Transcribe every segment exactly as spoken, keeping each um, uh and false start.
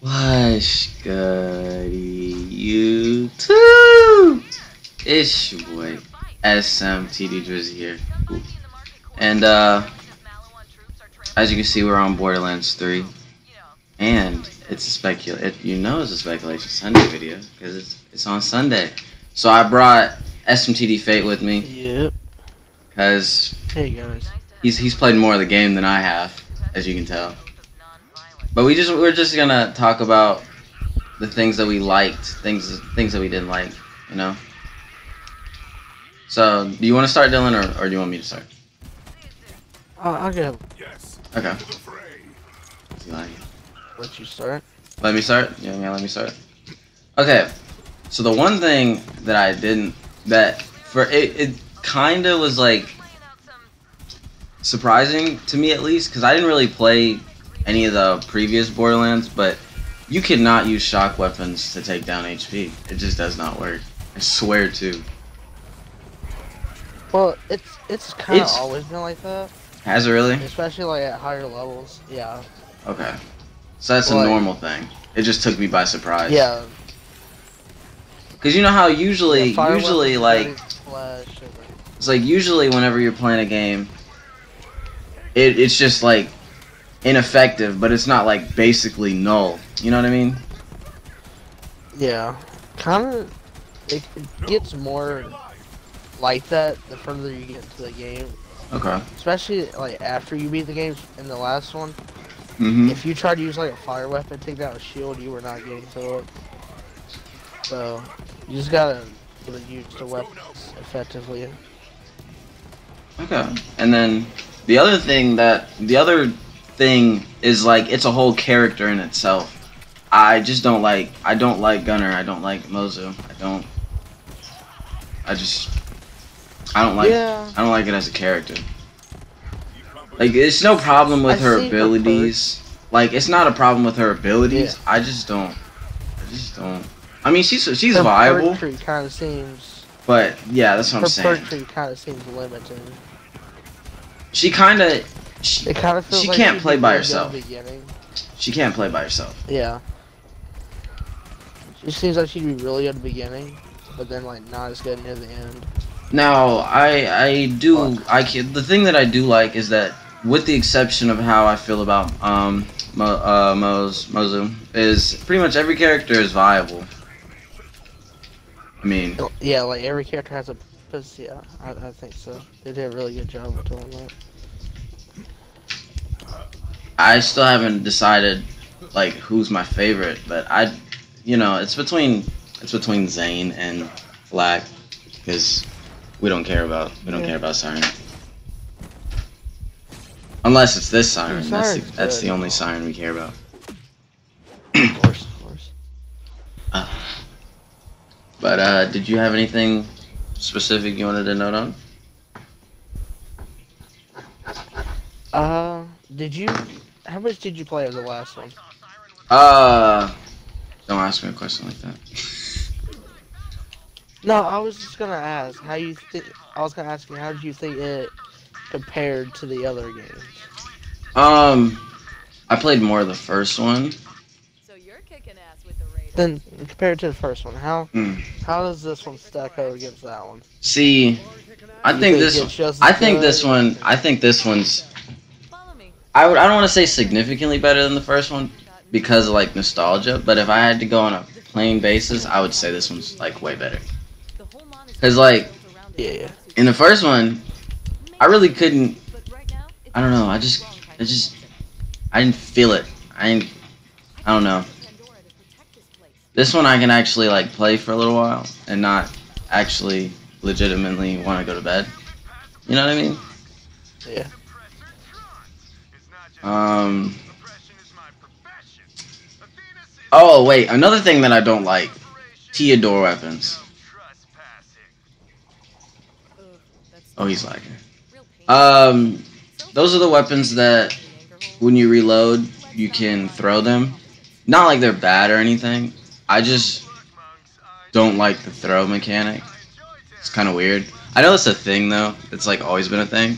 What's good, YouTube? It's your boy, S M T D Drizzy here. Ooh. And, uh, as you can see, we're on Borderlands three. And it's a specula- it, you know it's a Speculation Sunday video, because it's, it's on Sunday. So I brought S M T D Fate with me. Yep. Because hey guys. He's, he's played more of the game than I have, as you can tell. But we just we're just gonna talk about the things that we liked, things things that we didn't like, you know. So, do you want to start, Dylan, or, or do you want me to start? Uh, I'll go. Yes. Okay. You like it? Let you start. Let me start. Yeah, yeah. Let me start. Okay. So the one thing that I didn't that for it it kind of was like surprising to me, at least, because I didn't really play any of the previous Borderlands, but you cannot use shock weapons to take down H P. It just does not work. I swear to. Well, it's it's kind of always been like that. Has it really? Especially like at higher levels. Yeah. Okay. So that's well, a normal like, thing. It just took me by surprise. Yeah. Because you know how usually, yeah, usually like, flash, and... it's like usually whenever you're playing a game, it it's just like. Ineffective, but it's not like basically null. You know what I mean? Yeah, kind of. It, it gets more like that the further you get into the game. Okay. Especially like after you beat the game in the last one. Mm-hmm. If you tried to use like a fire weapon, take down a shield, you were not getting to it. So you just gotta use the weapons effectively. Okay. And then the other thing that the other. Thing is like it's a whole character in itself. I just don't like I don't like Gunner, I don't like Mozo, I don't I just I don't like yeah. I don't like it as a character. Like it's no problem with I her abilities. Like it's not a problem with her abilities. Yeah. I just don't I just don't I mean she's she's her viable. Kind of seems But yeah, that's what I'm saying. Her kind of seems limited. She kind of She, it kind of feels she like can't play by herself. She can't play by herself. Yeah. She seems like she'd be really good at the beginning, but then like not as good near the end. Now I I do Fuck. I can, the thing that I do like is that with the exception of how I feel about um Mo, uh Mo's Mozu is pretty much every character is viable. I mean. Yeah, like every character has a. Yeah, I, I think so. They did a really good job of doing that. I still haven't decided, like, who's my favorite, but I, you know, it's between, it's between Zane and Black, because we don't care about, we don't yeah. care about Siren. Unless it's this Siren, Dude, that's, the, that's the only Siren we care about. Of course, of course. Uh, but, uh, did you have anything specific you wanted to note on? Uh, did you... How much did you play of the last one? Uh, don't ask me a question like that. No, I was just gonna ask how you think. I was gonna ask you how did you think it compared to the other games? Um, I played more of the first one. So you're kicking ass with the radar. Then compared to the first one, how mm. how does this one stack up against that one? See, I think, think this. One, I think this one. I think this one's. I would. I don't want to say significantly better than the first one because of like nostalgia, but if I had to go on a plain basis, I would say this one's like way better. Cause like, yeah, in the first one, I really couldn't. I don't know. I just, I just, I didn't feel it. I didn't. I don't know. This one I can actually like play for a little while and not actually legitimately want to go to bed. You know what I mean? Yeah. Um. Oh wait, another thing that I don't like: Tediore weapons. Oh, he's lagging. Um, those are the weapons that, when you reload, you can throw them. Not like they're bad or anything. I just don't like the throw mechanic. It's kind of weird. I know it's a thing though. It's like always been a thing.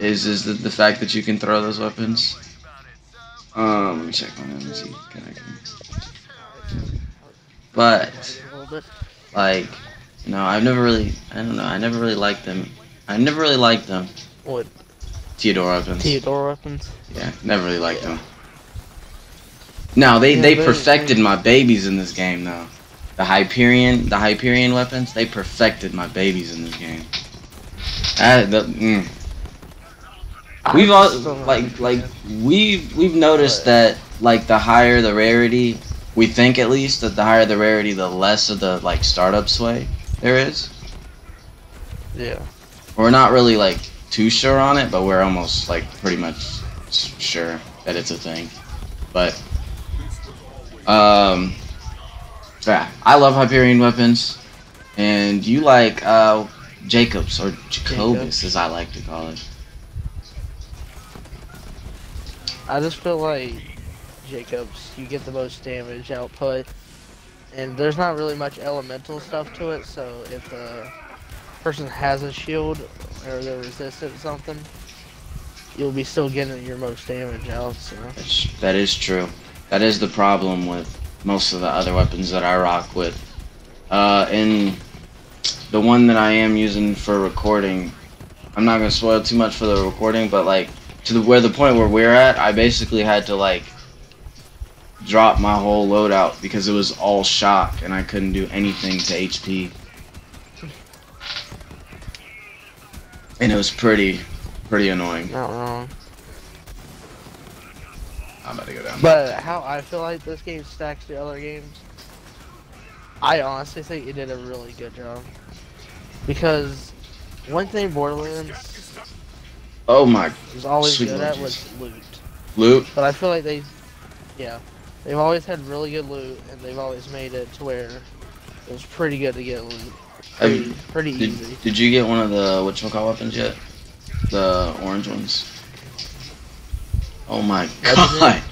Is is the, the fact that you can throw those weapons? Um, let me check on him and see if I can. But, like, no, I've never really, I don't know, I never really liked them. I never really liked them. What? Tediore weapons. Tediore weapons? Yeah, never really liked yeah. them. No, they, yeah, they perfected they, my babies in this game, though. The Hyperion, the Hyperion weapons, they perfected my babies in this game. I, the, mm. We've all, like, like, we've, we've noticed that, like, the higher the rarity, we think at least, that the higher the rarity, the less of the, like, startup sway there is. Yeah. We're not really, like, too sure on it, but we're almost, like, pretty much sure that it's a thing. But, um, yeah, I love Hyperion weapons, and you like, uh, Jakobs, or Jakobs, as I like to call it. I just feel like Jakobs, you get the most damage output, and there's not really much elemental stuff to it, so if a person has a shield or they're resistant to something, you'll be still getting your most damage out, so. That's, that is true. That is the problem with most of the other weapons that I rock with. Uh, and the one that I am using for recording, I'm not going to spoil too much for the recording, but like, to the, where the point where we're at, I basically had to like drop my whole loadout because it was all shock and I couldn't do anything to H P. And it was pretty, pretty annoying. Not wrong. I'm about to go down. But how I feel like this game stacks to other games, I honestly think it did a really good job. Because one thing Borderlands Oh my! was always good at was loot. Loot. But I feel like they, yeah, they've always had really good loot, and they've always made it to where it was pretty good to get loot. Pretty, Have, pretty did, easy. Did you get one of the whatchamacallit weapons yet? The orange ones. Oh my god!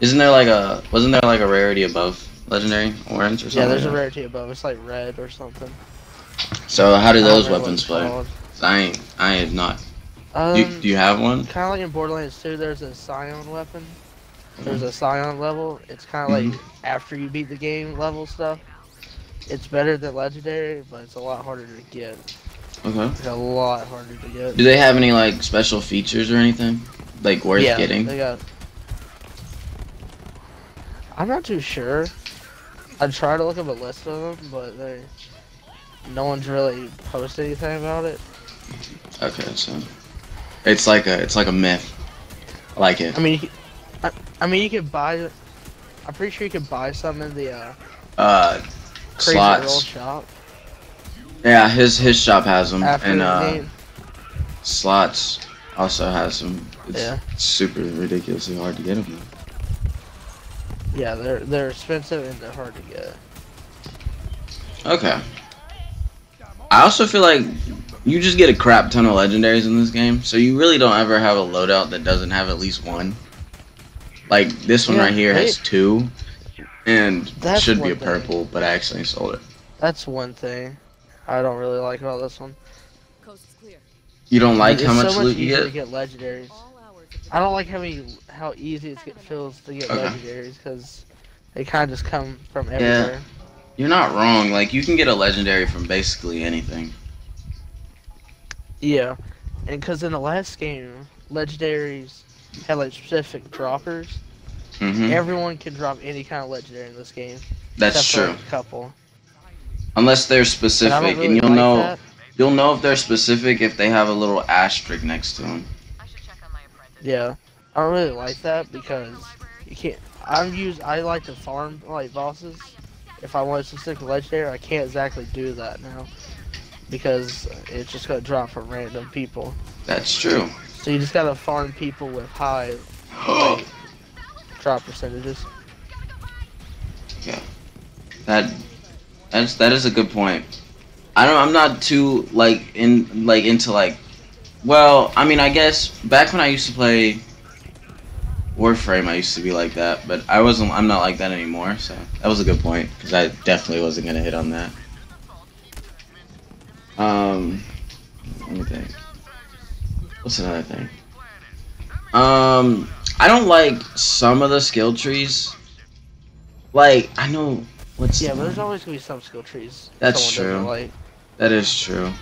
Isn't there like a wasn't there like a rarity above legendary orange or something? Yeah, there's like a rarity that? above. It's like red or something. So how do those weapons play? Called. I ain't. I have not. Um, do, do you have one? Kind of like in Borderlands two, there's a Scion weapon. There's a Scion level. It's kind of mm-hmm. like after you beat the game level stuff. It's better than Legendary, but it's a lot harder to get. Okay. It's a lot harder to get. Do they have any like special features or anything? Like worth yeah, getting? They got... I'm not too sure. I tried to look up a list of them, but they... no one's really posted anything about it. Okay, so it's like a it's like a myth. I like it. I mean, I, I mean you could buy. I'm pretty sure you could buy some in the uh. Uh, crazy slots. Shop. Yeah, his his shop has them, After and uh, game. slots also has them. It's yeah. super ridiculously hard to get them. Though. Yeah, they're they're expensive and they're hard to get. Okay. I also feel like you just get a crap ton of legendaries in this game, so you really don't ever have a loadout that doesn't have at least one. Like, this one yeah, right here has two, and it should be a purple, thing. but I accidentally sold it. That's one thing I don't really like about this one. Coast is clear. You don't like it's how much, so much loot you get? get legendaries. I don't like how many, how easy it feels to get okay. legendaries, because they kind of just come from everywhere. Yeah. You're not wrong, like, you can get a legendary from basically anything. Yeah, and because in the last game, legendaries had, like, specific droppers. Mm-hmm. Everyone can drop any kind of legendary in this game. That's true. Except for a couple. Unless they're specific, and, really and you'll like know that. you'll know if they're specific if they have a little asterisk next to them. I should check on my apprentice. Yeah, I don't really like that because you can't. I'm used. I like to farm like bosses. If I wanted to stick with legendary, I can't exactly do that now because it's just gonna drop from random people. That's true. So you just gotta farm people with high like, drop percentages. Yeah, that that's that is a good point. I don't. I'm not too like in like into like. Well, I mean, I guess back when I used to play Warframe, I used to be like that, but I wasn't. I'm not like that anymore. So that was a good point because I definitely wasn't gonna hit on that. Um, let me think. What's another thing? Um, I don't like some of the skill trees. Like, I know what's Yeah, the... but there's always gonna be some skill trees. That's true. Like. That is true.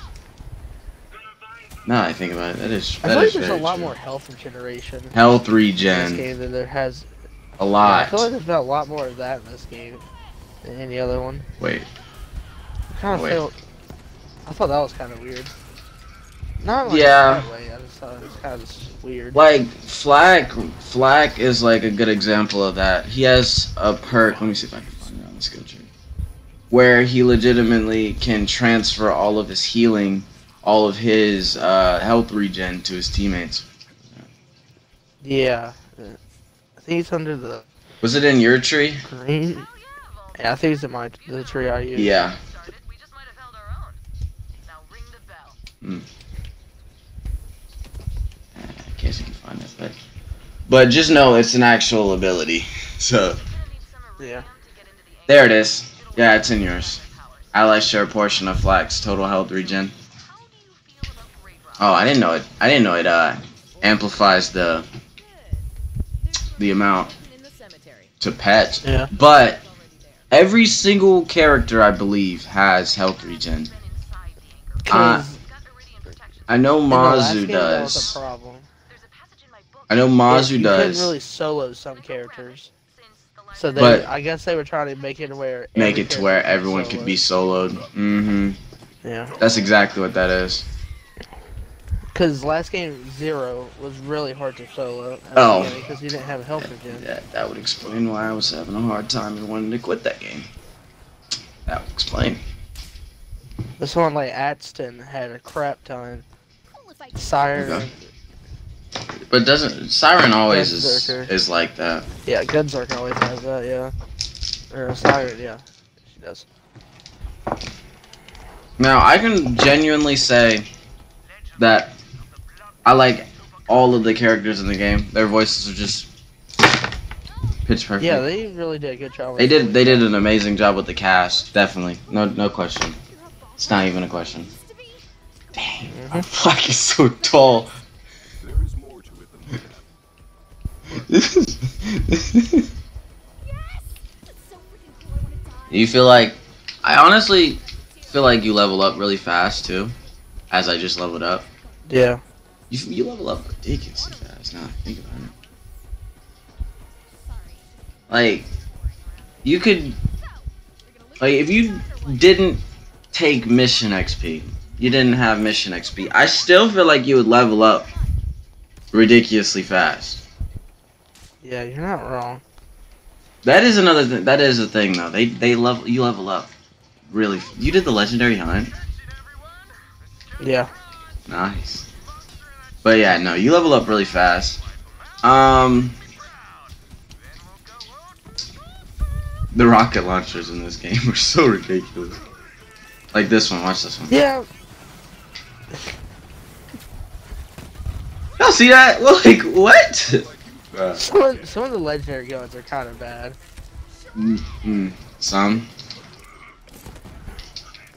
Now I think about it, that is that I feel is like there's a lot true. more health regeneration. Health regen. In this game than there has... A lot. Yeah, I feel like there's been a lot more of that in this game than any other one. Wait. I kind of feel... I thought that was kind of weird. Not like yeah. that way, I just thought it was kind of weird. Like, Flack, Flack is like a good example of that. He has a perk, let me see if I can find it on the skill tree, where he legitimately can transfer all of his healing, all of his uh, health regen to his teammates. Yeah. I think it's under the... Was it in your tree? Green? Yeah, I think it's in my the tree I used. Yeah. Mm. I guess you can find it, but but just know it's an actual ability. So yeah, there it is. Yeah, it's in yours. Allies share a portion of Flack's total health regen. Oh, I didn't know it. I didn't know it uh, amplifies the the amount to pets. Yeah. But every single character, I believe, has health regen. Uh, I know Mozo does. I know Mozo you does. You couldn't really solo some characters, so they, but I guess they were trying to make it where make it to where everyone could be soloed. Mm-hmm. Yeah. That's exactly what that is. Because last game Zero was really hard to solo. Oh. Because you didn't have health again. That, that would explain why I was having a hard time and wanted to quit that game. That would explain. This one, like Adston, had a crap ton. Siren. But doesn't Siren always is, is like that? Yeah, Gunzerker always has that. Yeah, or Siren, yeah, she does. Now I can genuinely say that I like all of the characters in the game. Their voices are just pitch perfect. Yeah, they really did a good job. They did. They did an amazing job with the cast. Definitely, no, no question. It's not even a question. Dang, my Flack is so tall. This is. You feel like, I honestly feel like you level up really fast too, as I just leveled up. Yeah. You you level up ridiculously fast. Now I think about it. Like, you could, like if you didn't take mission X P. You didn't have mission X P. I still feel like you would level up ridiculously fast. Yeah, you're not wrong. That is another thing. That is a thing though. They they level you level up really. You did the legendary hunt. Yeah. Nice. But yeah, no, you level up really fast. Um, the rocket launchers in this game are so ridiculous. Like this one, watch this one. Yeah. Y'all see that? Like, what? Uh, some, some of the legendary guns are kind of bad. Mm-hmm. Some?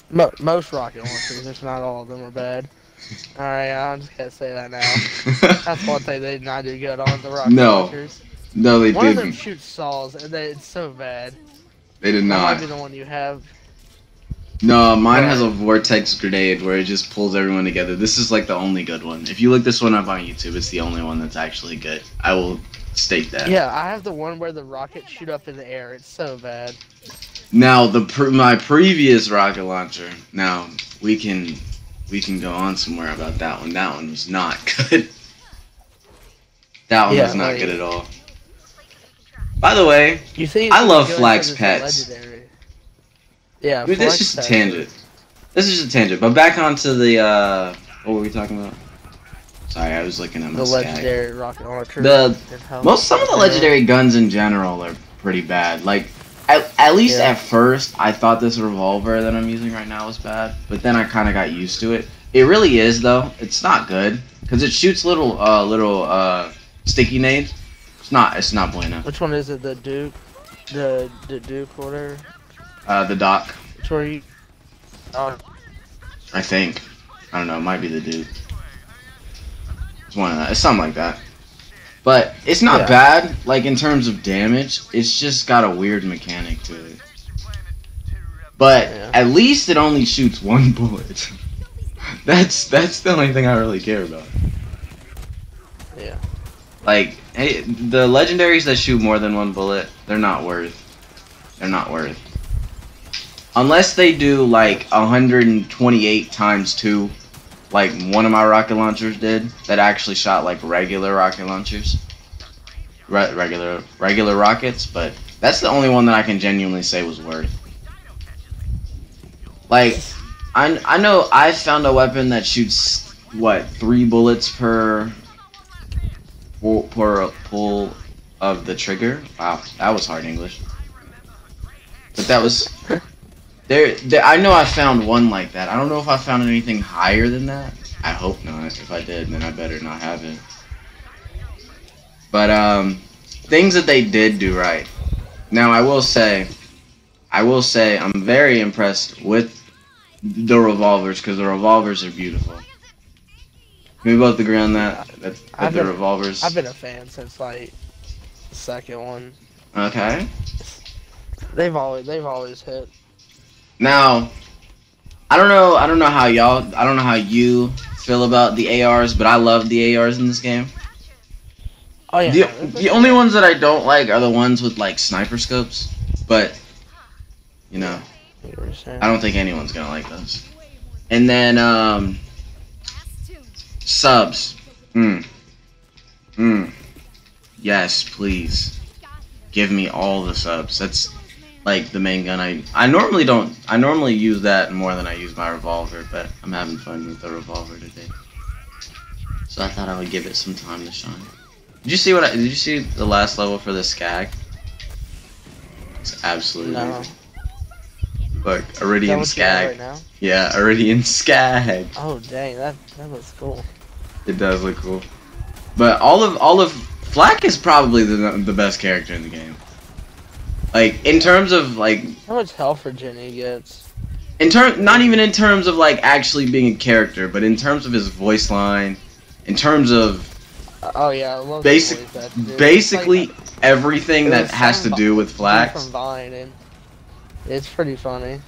Mo most rocket launchers, if not all of them, are bad. Alright, I'm just gonna say that now. That's one thing they did not do good on, the rocket no. launchers. No, they didn't. One of them shoots saws, and they, it's so bad. They did not. That might be the one you have. No, mine has a vortex grenade where it just pulls everyone together. This is like the only good one. If you look this one up on YouTube, it's the only one that's actually good. I will state that. Yeah, I have the one where the rockets shoot up in the air. It's so bad. Now, the pre my previous rocket launcher. Now, we can we can go on somewhere about that one. That one was not good. That one yeah, was not like, good at all. By the way, you see, I love Flack's pets. Legendary. Yeah, I mean, this is just a tangent. This is just a tangent. But back onto the uh, what were we talking about? Sorry, I was looking at my the stack. legendary rocket launcher. The most some of the legendary guns in general are pretty bad. Like at, at least yeah. at first, I thought this revolver that I'm using right now was bad, but then I kind of got used to it. It really is though. It's not good because it shoots little uh, little uh, sticky nades. It's not. It's not bueno. Which one is it? The Duke, the the Duke order. Uh, the doc. It's where you... Uh, I think. I don't know, it might be the dude. It's one of that. It's something like that. But it's not yeah. bad, like, in terms of damage. It's just got a weird mechanic to it. But yeah. at least it only shoots one bullet. that's that's the only thing I really care about. Yeah. Like, hey, the legendaries that shoot more than one bullet, they're not worth. They're not worth. Unless they do, like, one hundred twenty-eight times two. Like one of my rocket launchers did, that actually shot like regular rocket launchers, Re regular regular rockets. But that's the only one that I can genuinely say was worth. Like, I I know I found a weapon that shoots what three bullets per pull, per pull of the trigger. Wow, that was hard English. But that was. There, there, I know I found one like that. I don't know if I found anything higher than that. I hope not. If I did, then I better not have it. But, um, things that they did do right. Now, I will say, I will say I'm very impressed with the revolvers, because the revolvers are beautiful. Can we both agree on that? That's, that the been, revolvers? I've been a fan since, like, the second one. Okay. They've always, they've always hit. Now, I don't know. I don't know how y'all. I don't know how you feel about the A Rs, but I love the A Rs in this game. Oh yeah. The, the only ones that I don't like are the ones with like sniper scopes. But you know, I don't think anyone's gonna like those. And then um, subs. Mm. Mm. Yes, please. Give me all the subs. That's. Like the main gun, I I normally don't I normally use that more than I use my revolver, but I'm having fun with the revolver today. So I thought I would give it some time to shine. Did you see what I, did you see the last level for the Skag? It's absolutely no. amazing. Look, Eridian Skag. Right now? Yeah, Eridian Skag. Oh dang, that that looks cool. It does look cool, but all of all of Flak is probably the the best character in the game. Like, in terms of, like... How much health Virginia gets? In term, not even in terms of, like, actually being a character, but in terms of his voice line, in terms of... Oh, yeah, I love basic, voice that, Basically like, everything that has to do with Flax. It's pretty funny.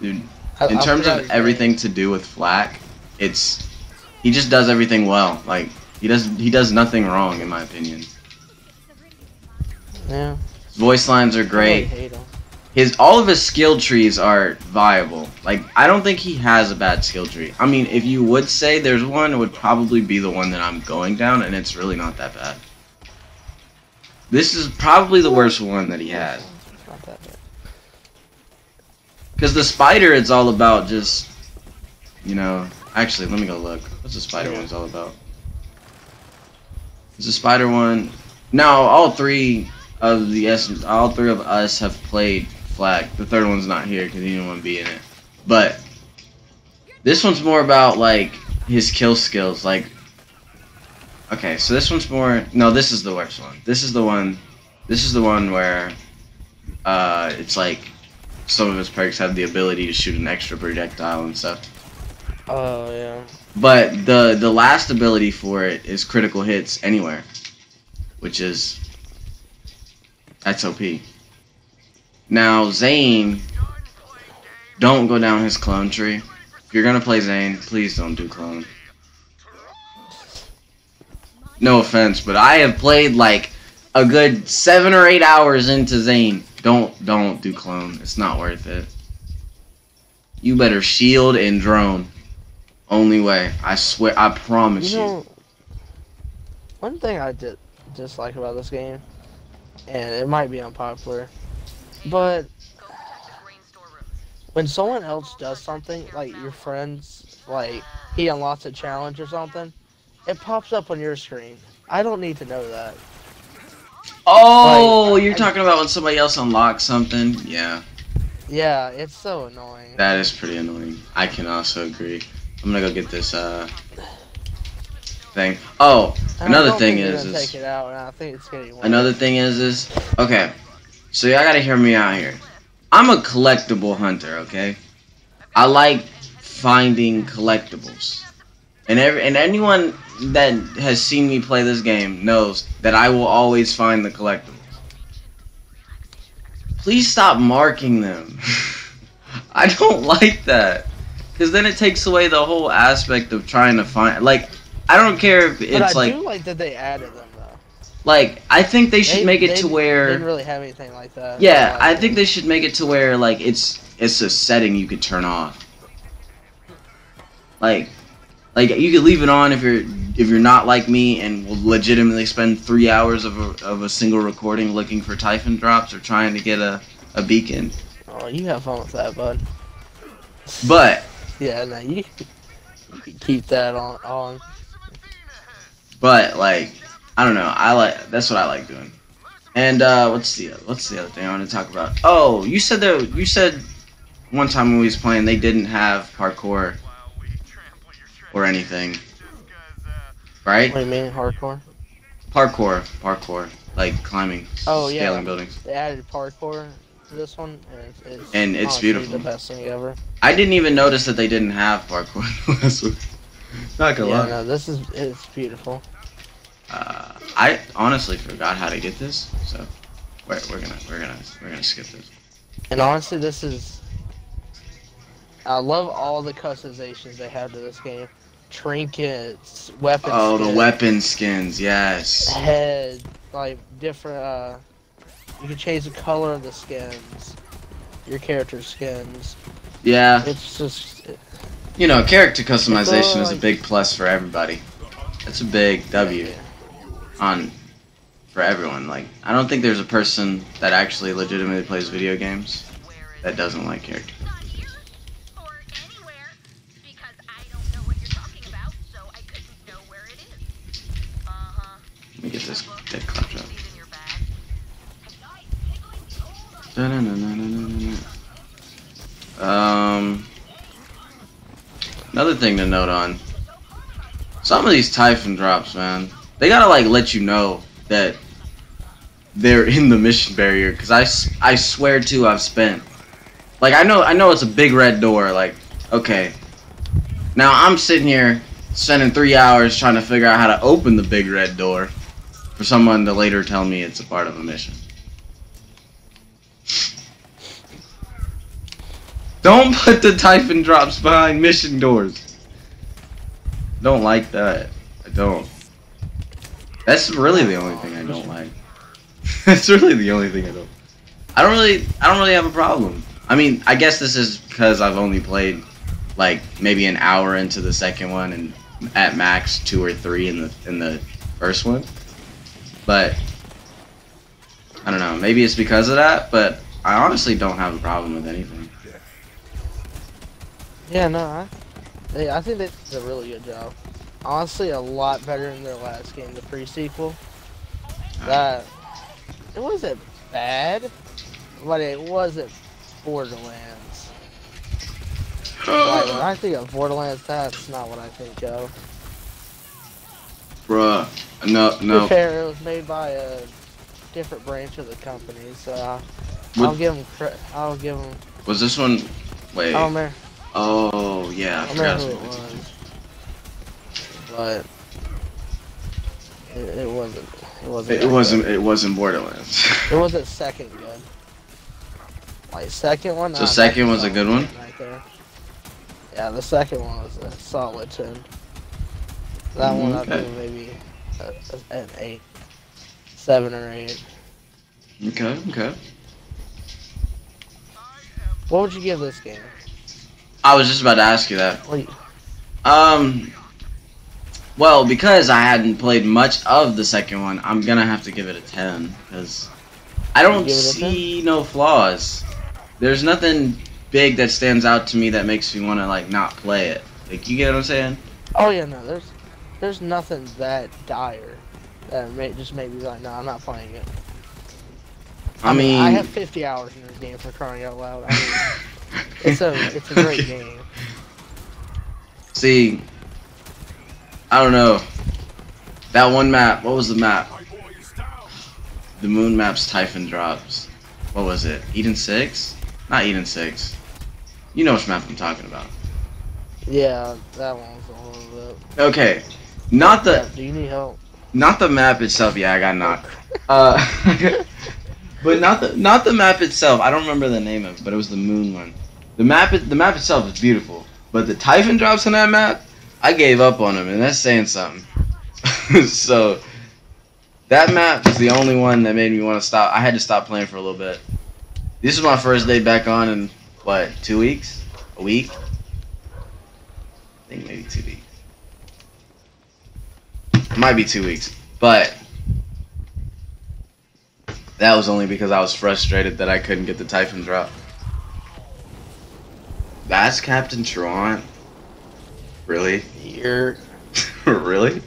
Dude, I, in I terms of everything name. to do with Flack, it's... He just does everything well. Like, he does, he does nothing wrong, in my opinion. Yeah. Voice lines are great. His all of his skill trees are viable. Like, I don't think he has a bad skill tree. I mean, if you would say there's one, it would probably be the one that I'm going down, and it's really not that bad. This is probably the worst one that he has. Not that bad. Because the spider, it's all about just, you know. Actually, let me go look. What's the spider yeah. one's all about? Is the spider one? No, all three. Of the essence, all three of us have played Flag. The third one's not here because he didn't want to be in it. But this one's more about like his kill skills. Like, okay, so this one's more. No, this is the worst one. This is the one. This is the one where uh, it's like some of his perks have the ability to shoot an extra projectile and stuff. Oh yeah. But the the last ability for it is critical hits anywhere, which is. That's O P. Now, Zane, don't go down his clone tree. If you're gonna play Zane, please don't do clone. No offense, but I have played like a good seven or eight hours into Zane. Don't, don't do clone. It's not worth it. You better shield and drone. Only way. I swear, I promise you. Know, you. One thing I did dislike about this game. And it might be unpopular, but when someone else does something, like your friends, like he unlocks a challenge or something, it pops up on your screen. I don't need to know that. Oh, like, you're I, talking about when somebody else unlocks something? Yeah. Yeah, it's so annoying. That is pretty annoying. I can also agree. I'm gonna go get this, uh... thing. Oh, another thing is, is another thing is is okay. So y'all gotta hear me out here. I'm a collectible hunter, okay? I like finding collectibles, and every and anyone that has seen me play this game knows that I will always find the collectibles. Please stop marking them. I don't like that. Because then it takes away the whole aspect of trying to find... Like, I don't care if it's like... But I do like that they added them, though. Like, I think they should make it to where... They didn't really have anything like that. Yeah, I think they should make it to where, like, it's it's a setting you could turn off. Like, like you could leave it on if you're if you're not like me and will legitimately spend three hours of a, of a single recording looking for Typhon drops or trying to get a, a beacon. Oh, you have fun with that, bud. But... Yeah, no, you, you can keep that on, on. But, like, I don't know. I like that's what I like doing. And uh, what's the what's the other thing I want to talk about? Oh, you said that you said one time when we was playing they didn't have parkour or anything, right? What do you mean hardcore? Parkour, parkour, like climbing, oh, scaling yeah. buildings. They added parkour. This one and it's, and it's beautiful. The best thing ever. I didn't even notice that they didn't have parkour. Not gonna yeah, lie. No, this is it's beautiful. Uh, I honestly forgot how to get this, so we're, we're gonna we're gonna we're gonna skip this. And honestly, this is. I love all the customizations they have to this game. Trinkets, weapons. Oh, skins, the weapon skins, yes. Head, like different. Uh, You can change the color of the skins, your character's skins. Yeah. It's just... It, you know, character customization is a big plus for everybody. It's a big W on for everyone. Like, I don't think there's a person that actually legitimately plays video games that doesn't like character customization. Let me get this dead clap up. No, no, no, no, no, no, no. Um, another thing to note on some of these Typhon drops, man, they gotta like let you know that they're in the mission barrier. Cause I, I swear to I've spent like I know I know it's a big red door. Like okay, now I'm sitting here spending three hours trying to figure out how to open the big red door for someone to later tell me it's a part of a mission. Don't put the Typhon drops behind mission doors. Don't like that. I don't. That's really the only thing I don't like. That's really the only thing I don't. I don't really. I don't really have a problem. I mean, I guess this is because I've only played like maybe an hour into the second one, and at max two or three in the in the first one. But I don't know. Maybe it's because of that. But I honestly don't have a problem with anything. Yeah, no, I, they, I think they did a really good job. Honestly, a lot better than their last game, the pre-sequel. That, it wasn't bad, but it wasn't Borderlands. Like, when I think of Borderlands, that's not what I think of. Bruh, no, no. To be fair, it was made by a different branch of the company, so I'll, I'll give them credit. I'll give them. Was this one? Wait. Oh man. Oh yeah, I, I forgot who it was, but it, it wasn't. It wasn't. It wasn't. Good. It wasn't Borderlands. It wasn't second good. Like second one. So nah, second was a good one. Right there. Yeah, the second one was a solid ten. That mm, one I okay. think maybe a, a, an eight, seven or eight. Okay. Okay. What would you give this game? I was just about to ask you that. Um, well, because I hadn't played much of the second one, I'm gonna have to give it a ten because I don't see no flaws. There's nothing big that stands out to me that makes me want to like not play it. Like, you get what I'm saying? Oh yeah, no, there's there's nothing that dire that may, just made me like, no, I'm not playing it. I mean, I have fifty hours in this game for crying out loud. I mean, It's a, it's a great okay. game. See, I don't know. That one map, what was the map? The moon map's Typhon drops. What was it? Eden six? Not Eden six. You know which map I'm talking about. Yeah, that one was a little bit. Okay, Not the. Yeah, do you need help? Not the map itself. Yeah, I got knocked. uh, but not the not the map itself. I don't remember the name of it, but it was the moon one. The map the map itself is beautiful, but the Typhon drops on that map, I gave up on him, and that's saying something. So that map is the only one that made me want to stop. I had to stop playing for a little bit. This is my first day back on in what, two weeks? A week? I think maybe two weeks. It might be two weeks, but that was only because I was frustrated that I couldn't get the Typhon drop. That's Captain Traunt? Really? Here. Really?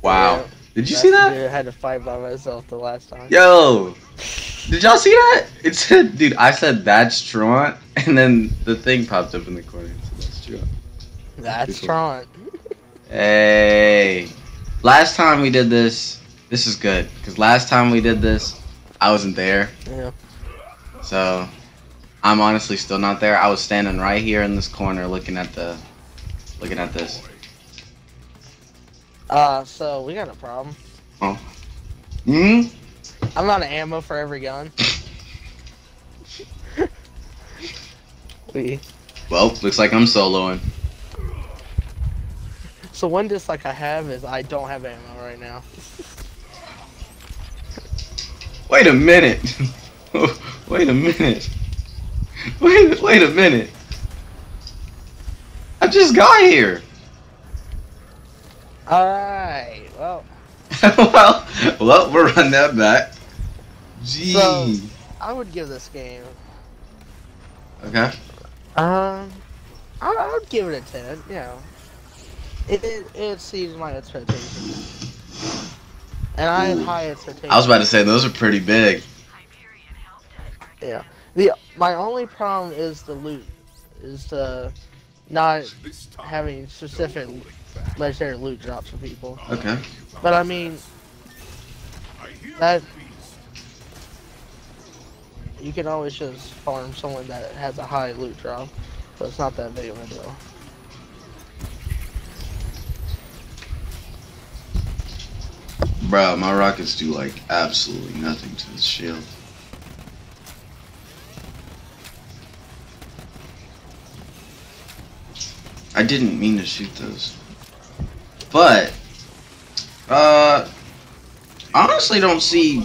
Wow. Yeah, did you see that? I had to fight by myself the last time. Yo! Did y'all see that? It said, dude, I said that's Traunt, and then the thing popped up in the corner. So that's Traunt. That's cool. Traunt. Hey. Last time we did this, this is good, because last time we did this, I wasn't there. Yeah. So, I'm honestly still not there. I was standing right here in this corner looking at the, looking at this. Uh, so we got a problem. Oh. Hmm? I'm out of ammo for every gun. we. Well, looks like I'm soloing. So one dislike I have is I don't have ammo right now. Wait a minute. Wait a minute. Wait, wait a minute. I just got here. Alright, well. well, well, we'll run that back. Gee. So, I would give this game. Okay. Um, I, I would give it a ten, you know. It, it, it exceeds my expectations. And I have high expectations. I was about to say, those are pretty big. Yeah. The my only problem is the loot, is the not having specific legendary loot drops for people. Okay. But I mean, that you can always just farm someone that has a high loot drop, but it's not that big of a deal. Bro, my rockets do like absolutely nothing to this shield. I didn't mean to shoot those, but uh, honestly, don't see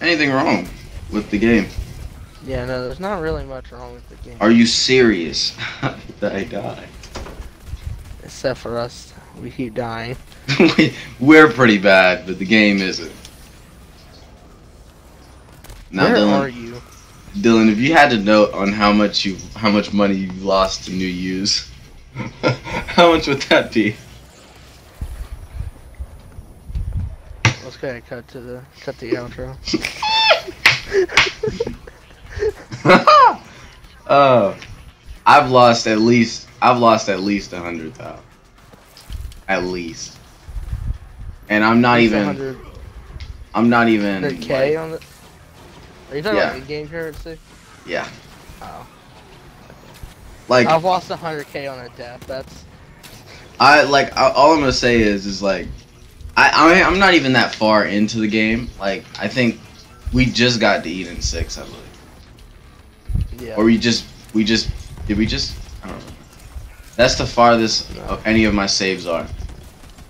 anything wrong with the game. Yeah, no, there's not really much wrong with the game. Are you serious? I die. Except for us, we keep dying. We're pretty bad, but the game isn't. Now, Where Dylan, are you, Dylan? If you had to note on how much you, how much money you lost to new use. How much would that be? Let's go ahead and cut to the cut the outro. Oh, uh, I've lost at least I've lost at least a hundred thousand, at least, and I'm not even one hundred. I'm not even one hundred K like, on the. Are you talking yeah. about the game currency? Yeah. Oh. Like, I've lost one hundred K on a death. That's. I like. I, all I'm gonna say is, is like, I, I I'm not even that far into the game. Like, I think we just got to Eden six, I believe. Yeah. Or we just, we just, did we just? I don't know. That's the farthest no. any of my saves are,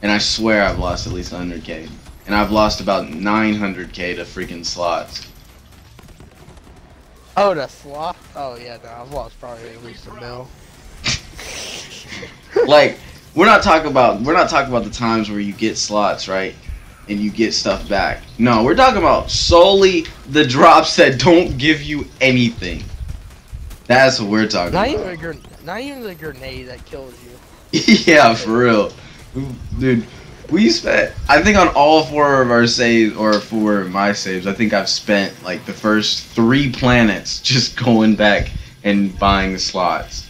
and I swear I've lost at least one hundred K, and I've lost about nine hundred K to freaking slots. Oh, the slot? Oh, yeah, no, I've lost probably at least a mil. Like, we're not talking about we're not talking about the times where you get slots, right? And you get stuff back. No, we're talking about solely the drops that don't give you anything. That's what we're talking not about. Even a not even the grenade that kills you. Yeah, for real. Dude, we spent, I think on all four of our saves, or four of my saves, I think I've spent like the first three planets just going back and buying slots.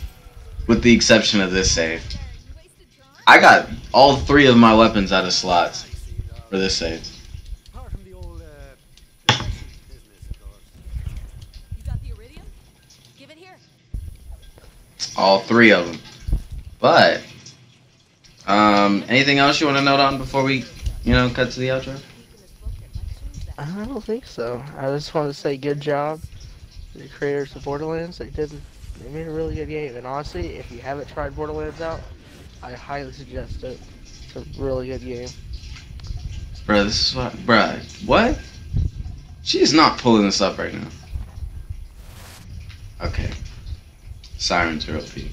With the exception of this save. I got all three of my weapons out of slots for this save. All three of them. But... Um, anything else you want to note on before we, you know, cut to the outro? I don't think so. I just want to say good job to the creators of Borderlands. They did, they made a really good game, and honestly, if you haven't tried Borderlands out, I highly suggest it. It's a really good game. Bruh, this is what, bruh, what? She's not pulling this up right now. Okay. Sirens are O P.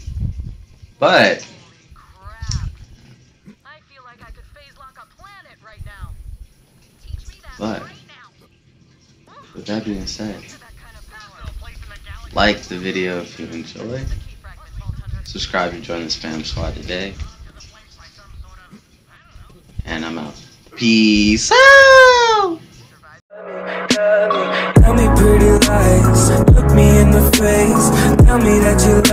But... But, with that being said, like the video if you enjoy, subscribe and join the spam squad today, and I'm out. Peace out! Tell me pretty lies, look me in the face, tell me that you